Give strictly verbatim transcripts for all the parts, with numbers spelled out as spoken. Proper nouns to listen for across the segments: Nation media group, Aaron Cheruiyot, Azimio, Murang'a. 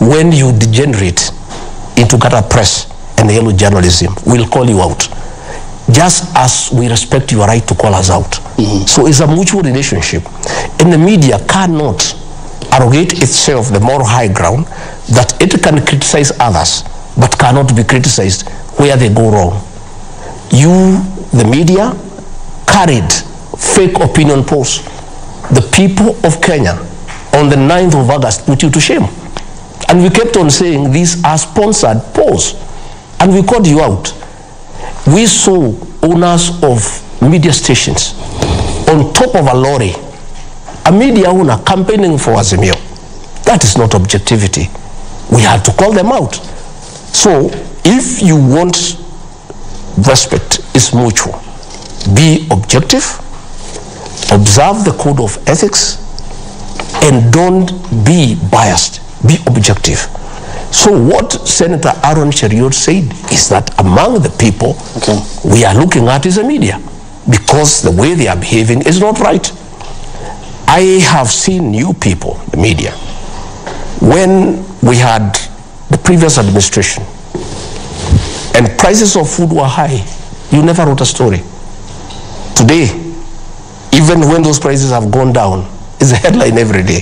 when you degenerate into gutter press and yellow journalism, we'll call you out, just as we respect your right to call us out. Mm-hmm. So it's a mutual relationship, and the media cannot arrogate itself the moral high ground that it can criticize others but cannot be criticized where they go wrong. You, the media, carried fake opinion polls. The people of Kenya on the ninth of August put you to shame. And we kept on saying these are sponsored polls, and we called you out. We saw owners of media stations on top of a lorry, a media owner campaigning for Azimio. That is not objectivity. We had to call them out. So if you want respect, is mutual. Be objective, observe the code of ethics, and don't be biased. Be objective. So what Senator Aaron Cheruiyot said is that among the people okay. we are looking at is the media, because the way they are behaving is not right. I have seen new people, the media. When we had the previous administration and prices of food were high, you never wrote a story. Today, even when those prices have gone down, it's a headline every day.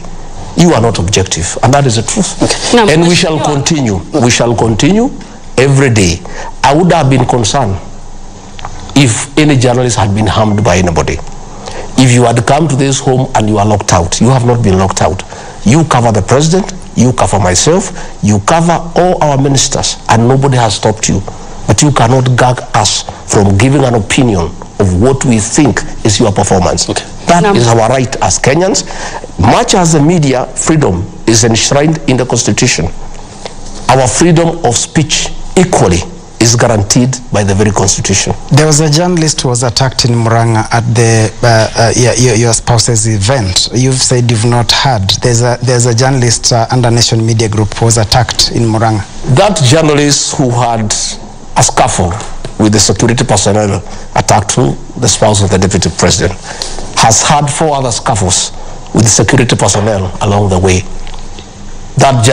You are not objective, and that is the truth. Okay. No, and we shall continue. We shall continue every day. I would have been concerned if any journalist had been harmed by anybody. If you had come to this home and you are locked out, you have not been locked out. You cover the president, you cover myself, you cover all our ministers, and nobody has stopped you. But you cannot gag us from giving an opinion of what we think is your performance. Okay. That no. is our right as Kenyans, much as the media freedom is enshrined in the Constitution. Our freedom of speech equally is guaranteed by the very Constitution. There was a journalist who was attacked in Murang'a at the uh, uh, your, your, your spouse's event. You've said you've not heard. There's a there's a journalist uh, under Nation Media Group who was attacked in Murang'a. That journalist who had a scuffle with the security personnel attacked who? The spouse of the deputy president, has had four other scuffles with security personnel along the way. That